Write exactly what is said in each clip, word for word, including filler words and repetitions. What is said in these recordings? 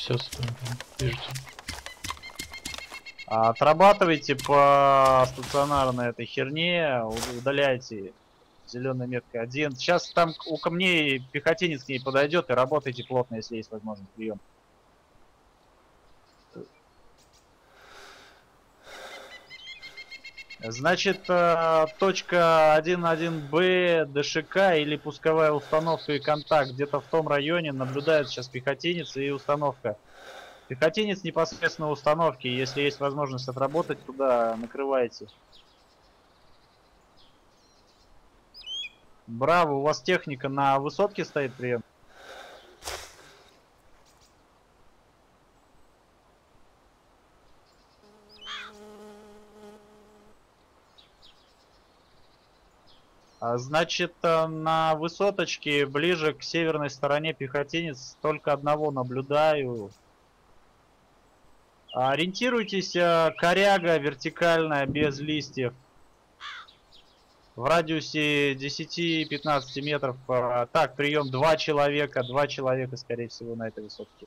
Все, вижу. Отрабатывайте по стационарной этой херне, удаляйте зеленой меткой один. Сейчас там у камней пехотинец к ней подойдет, и работайте плотно, если есть возможность прием. Значит, точка один точка один бэ, ДШК или пусковая установка и контакт где-то в том районе наблюдают сейчас пехотинец и установка. Пехотинец непосредственно установки, если есть возможность отработать, туда накрываете. Браво, у вас техника на высотке стоит, прием. Значит, на высоточке ближе к северной стороне пехотинец, только одного наблюдаю. Ориентируйтесь, коряга вертикальная, без листьев. В радиусе десяти-пятнадцати метров. Так, прием, два человека, два человека, скорее всего, на этой высотке.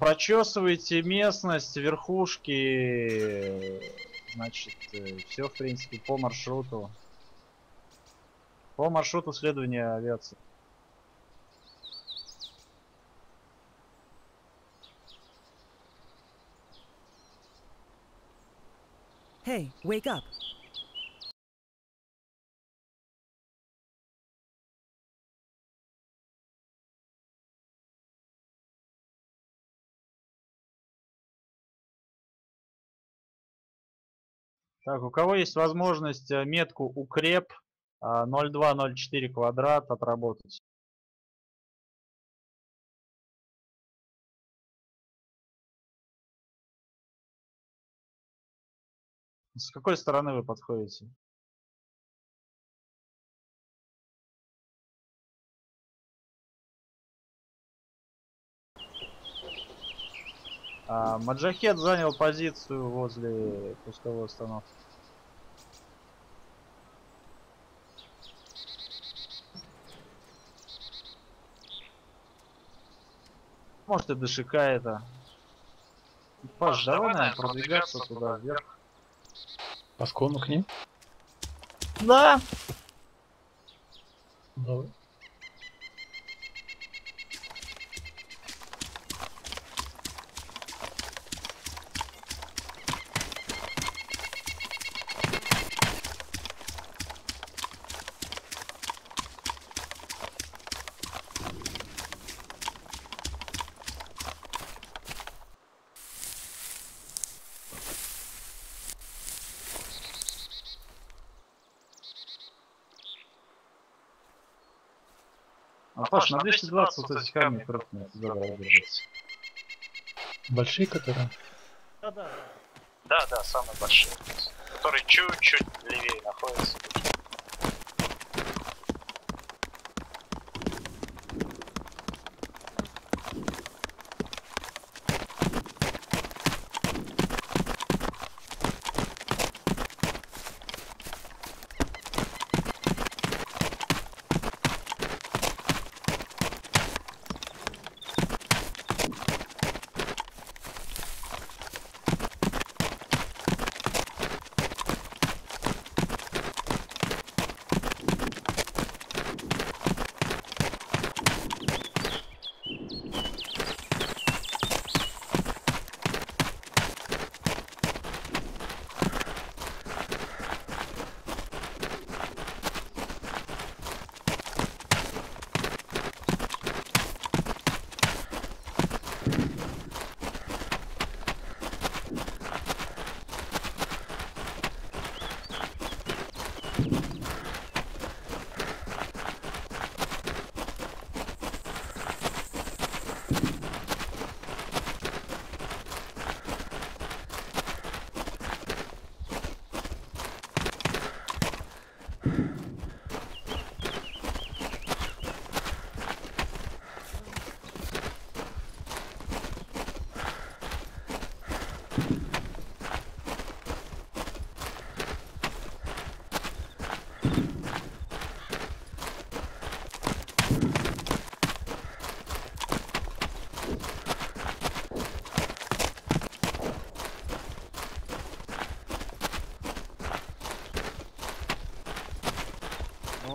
Прочесывайте местность, верхушки, значит, все, в принципе, по маршруту. По маршруту следования авиации. Hey, wake up. Так, у кого есть возможность метку укреп ноль два ноль четыре квадрат отработать? С какой стороны вы подходите? А, Маджахет занял позицию возле пусковой установки. Может, и ДШК это. Паш, давай, наверное, продвигаться туда вверх. По склону к ним? Да! Давай. Паш, на двести двадцать вот эти камни крупные, здорово держится. Большие, которые? Да, да. Да, да, самые большие. Которые чуть-чуть левее находятся.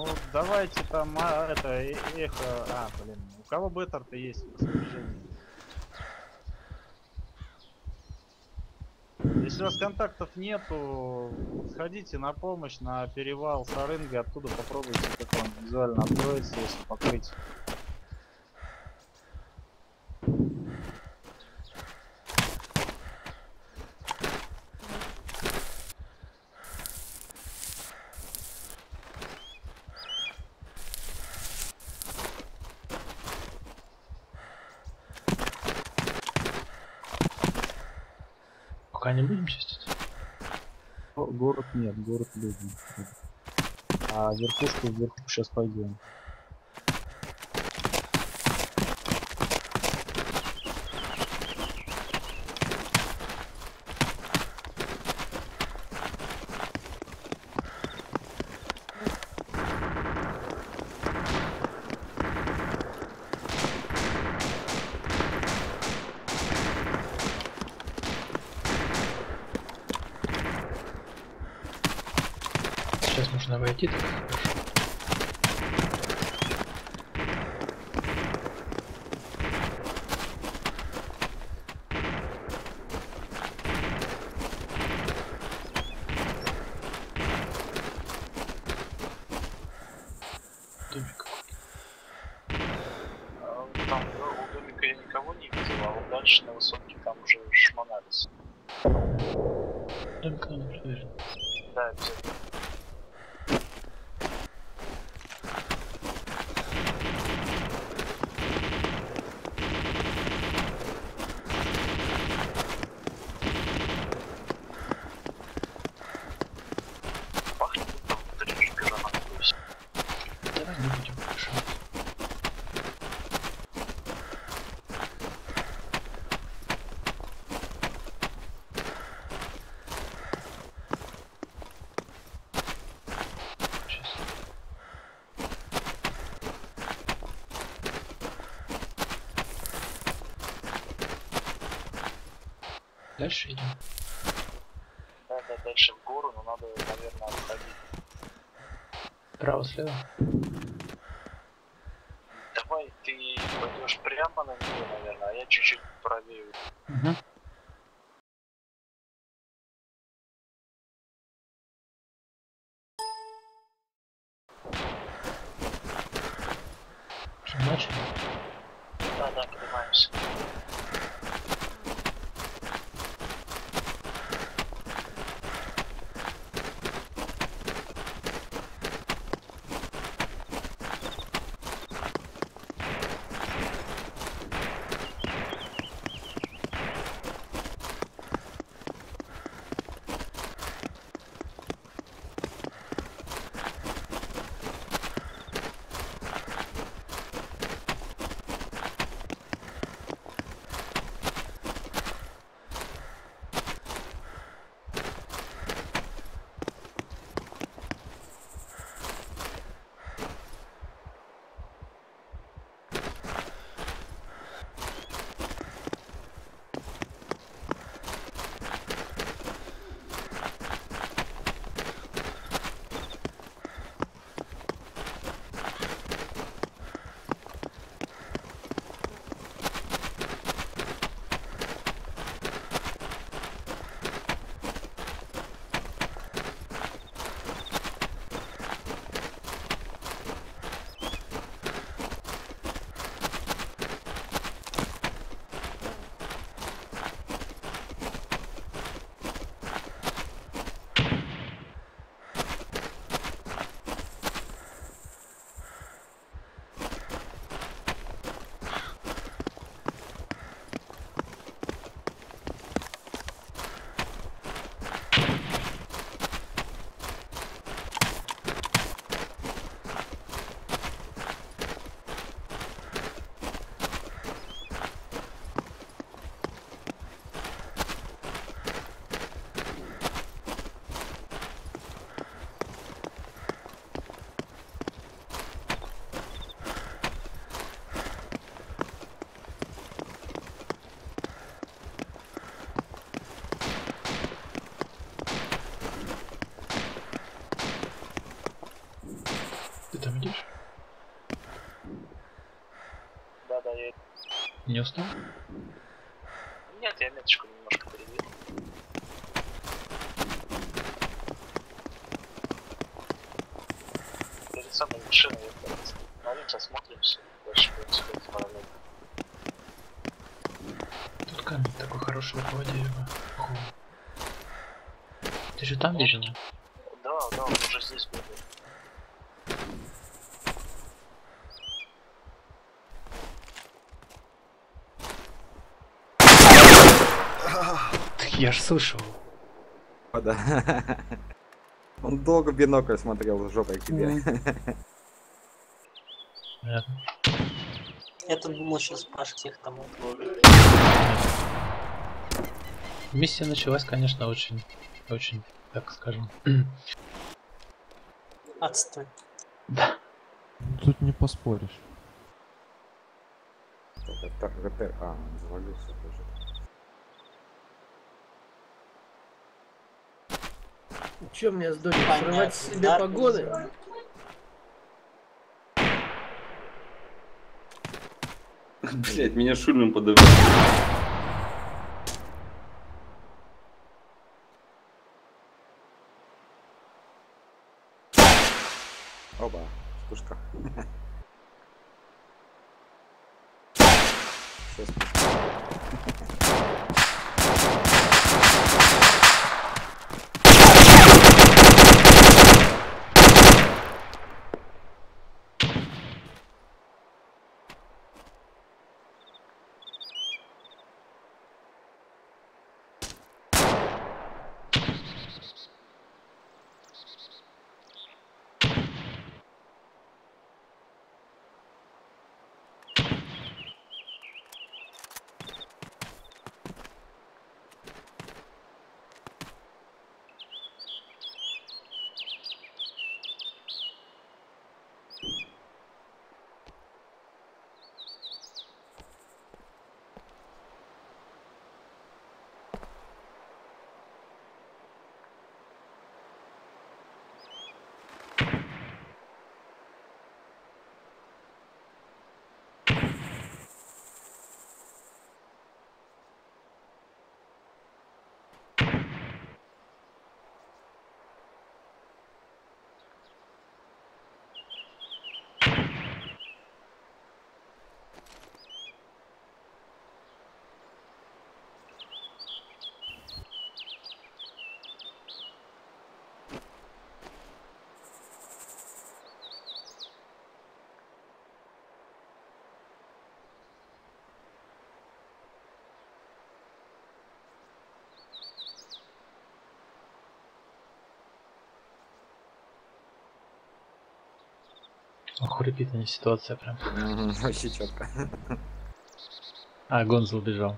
Ну давайте там а, это эхо. А, блин, у кого беттер-то есть по снаряжению? Если у вас контактов нету, сходите на помощь на перевал Сарынга, оттуда попробуйте, как он визуально откроется, если покрыть. Не будем чистить? Город нет, город любим. А верхушку вверху сейчас пойдем. Сейчас нужно обойти. Домик. Там у домика я никого не видел, а вот дальше на высотке там уже шмонались. Домик надо проверить. Да, обязательно. Дальше идем. Да, да, дальше в гору, но надо, наверное, обходить. Право, слева. Давай ты пойдешь прямо на нее, наверное, а я чуть-чуть правее. Угу. Что, начали? Да, да, поднимаемся. Ты там идешь? Да, да, я иду. Не устал? Нет, я меточку немножко передвинул. Перед самой машиной я становится, смотримся, дальше будем сходить параллельно. Тут камень такой хороший около дерева. Ого. Ты же там бежал? Да, да, он уже здесь был. Я ж слышал. О, да. Он долго бинокль смотрел жопой к тебе. Я тут думал, сейчас Паш всех там отложит. Миссия началась, конечно, очень, очень, так скажем. Отстой. Да. Тут не поспоришь. Так, ГТР, а, он завалился тоже. Че мне с дочкой срывать себе погоды? Блять, меня шульным подавил. Оба, пушка. Сейчас пушка. Ох, репитная ситуация прям. Mm-hmm, вообще четко. А, Гонзо убежал.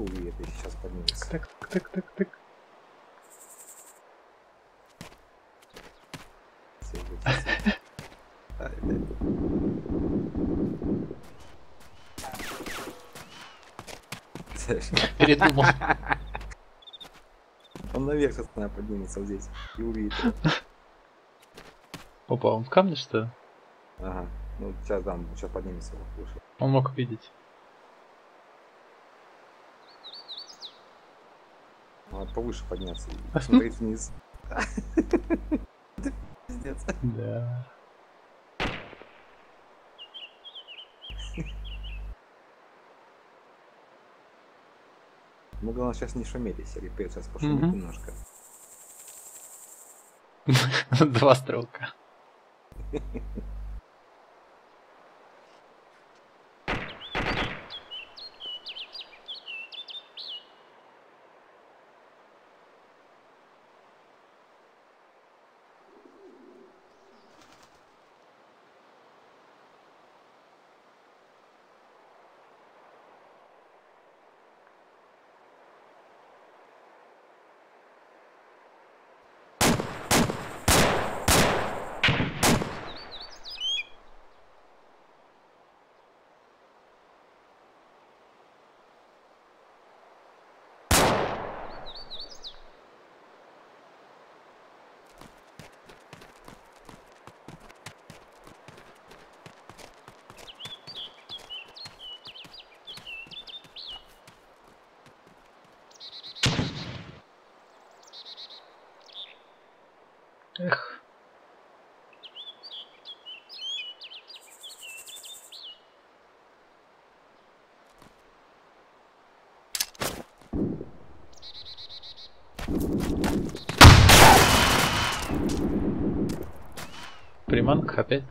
Это сейчас поднимется. Так, так, так, так. Передумал. Он наверх от меня поднимется здесь и увидит. Опа, он в камне что ли? Ага. Ну сейчас там, сейчас поднимется. Он мог видеть. надо повыше подняться и посмотреть вниз. Это пиздец. Да. Ну, главное, сейчас не шуметь, если репейт сейчас пошумит немножко. Два стрелка. Эх. Приманка опять.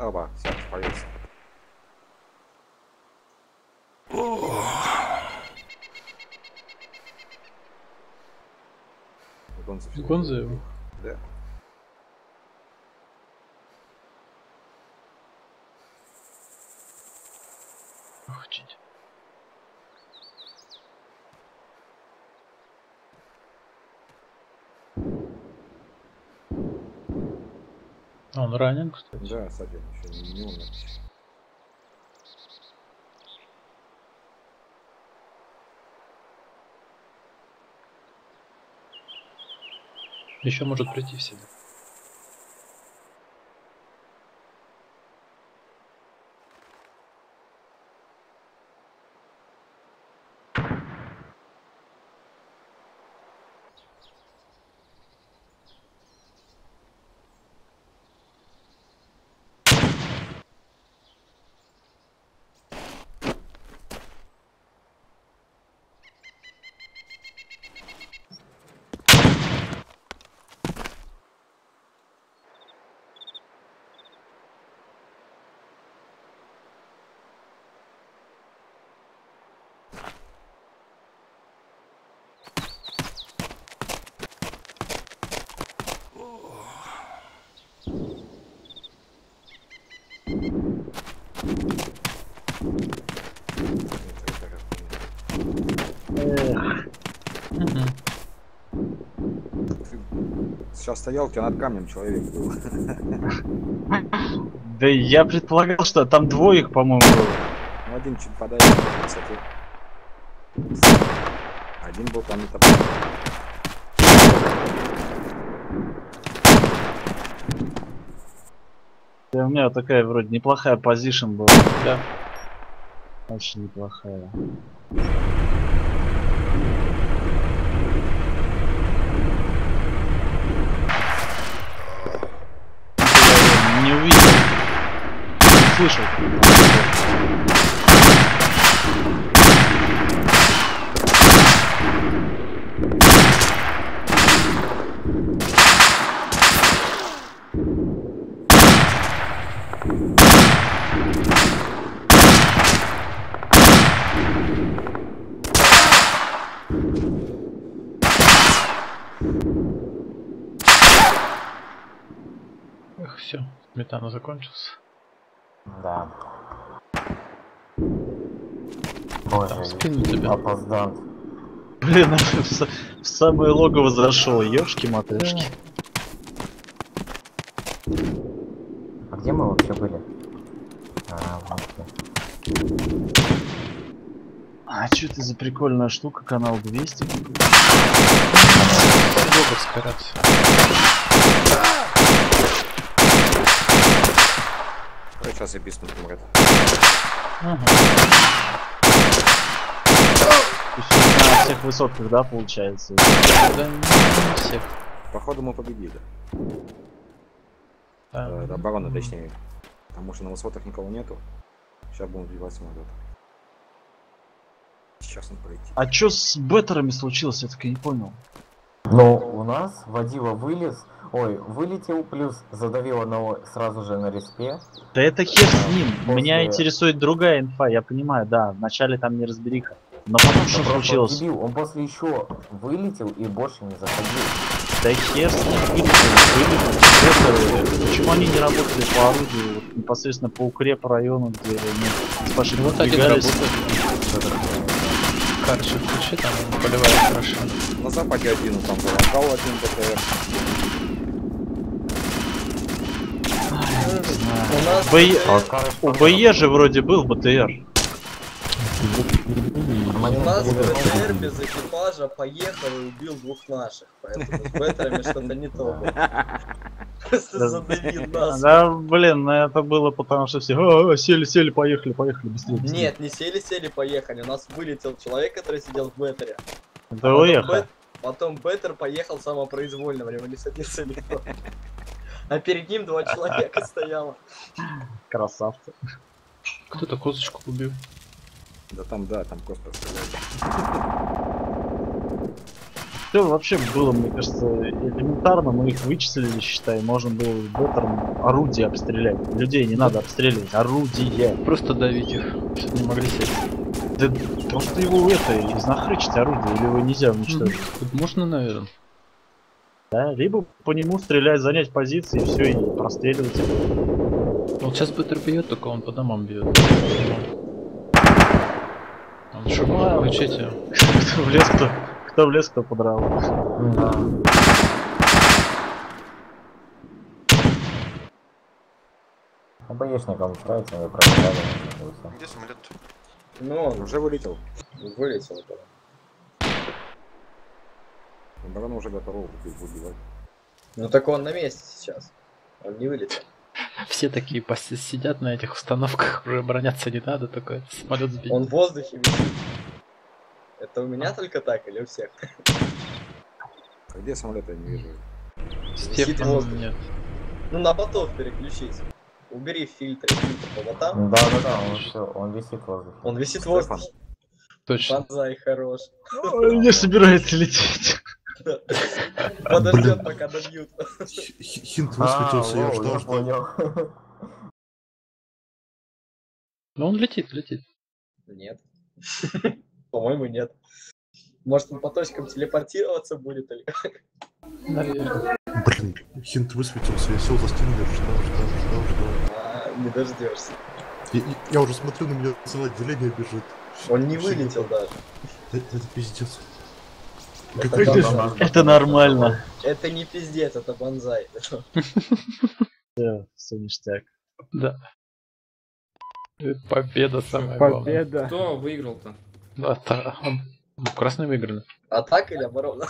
Оба, все, спалился. Гонзо? Да. Ох, чуть. А он ранен, кстати. Да, кстати, он еще не умер. Еще может прийти в себя. Сейчас стоял, у тебя над камнем человек был. Да я предполагал, что там двоих, по-моему, было. Ну, один чуть подавил, кстати. Один был там не топор. Да, у меня такая вроде неплохая позишн была. Да. Очень неплохая. Не увидел. Не слышал. все, сметана закончилась. Да. Боже, там, в спину тебя. Опоздант. Блин, в самое логово зашел, ёшки-матрешки. А где мы вообще были? А, вот. А что это за прикольная штука, канал двести? Ну, сейчас и бис умрет. На всех высотках, да, получается? Да, не всех. Походу мы победили. А, да, оборона, точнее. Потому что на высотах никого нету. Сейчас будем убивать самолет. Сейчас он пройти. А что с беттерами случилось, я так и не понял. Ну, у нас водила вылез. Ой, вылетел, плюс задавил одного сразу же на респе. Да это хер с ним. После... Меня интересует другая инфа, я понимаю, да. Вначале там не разбериха. Но потом что случилось? Он, он после еще вылетел и больше не заходил. Да хер с ним, вылетел, вылетел. Почему они не работали по орудию, вот, непосредственно по укреп району, где они пошли? Вот так и работают. Короче, включи, там поливает хорошо. На западе один там был, один БТР. Б... У БЕ же вроде был БТР. У нас БТР без экипажа поехал и убил двух наших, поэтому с бетерами что-то не то. Просто задавил нас. Да, блин, это было потому, что все сели-сели, поехали-поехали быстрее. Нет, не сели-сели, поехали. У нас вылетел человек, который сидел в бетере. Да уехал. Потом бетер поехал самопроизвольно, время не садился никто. А перед ним два человека стояло. Красавцы. Кто-то козочку убил. Да там, да, там просто стреляли. Все вообще было, мне кажется, элементарно, мы их вычислили, считай, можно было беттером орудие обстрелять. Людей не надо обстреливать, орудие. Просто давить их, чтобы не могли сесть. Да просто его это, изнахрычить орудие, или его нельзя уничтожить. Тут можно, наверное. Да, либо по нему стрелять, занять позиции, и все, и простреливать. Вот сейчас беттер бьет, только он по домам бьет. Он шумал, учите. Кто влез, кто, кто влез, кто подрал. Да. А боечникам справиться, мы проиграли. Где самолет? Ну, он уже вылетел. Вылетел. Оборона уже готова убивать. Ну так он на месте сейчас. Он не вылетел. Все такие сидят на этих установках, уже броняться не надо, только самолет сбить. Он в воздухе висит. Это у меня только так или у всех? А где самолет, я не вижу. Висит в воздухе. Ну на ботов переключись. Убери фильтры, фильтр по ботам. Да, да, да, он все, он висит в воздухе. Он висит в воздухе. Точно. Банзай хорош. Он не собирается лететь. Подождет, пока добьют. Хинт высветился, я ждал, ждал. Ну он летит, летит. Нет. По-моему, нет. Может он по точкам телепортироваться будет или как? Блин, хинт высветился, я сел за стену, ждал, ждал, ждал, ждал. Не дождешься. Я уже смотрю, на меня целое отделение бежит. Он не вылетел даже. Это пиздец. Это, это, это, это нормально. Это не пиздец, это банзай. Да, все ништяк. Да. Победа самая главная. Победа. Кто выиграл-то? Да, красные выиграли. Атака или оборона?